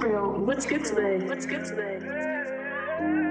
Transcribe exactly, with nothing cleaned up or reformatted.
real. What's good today? What's good today?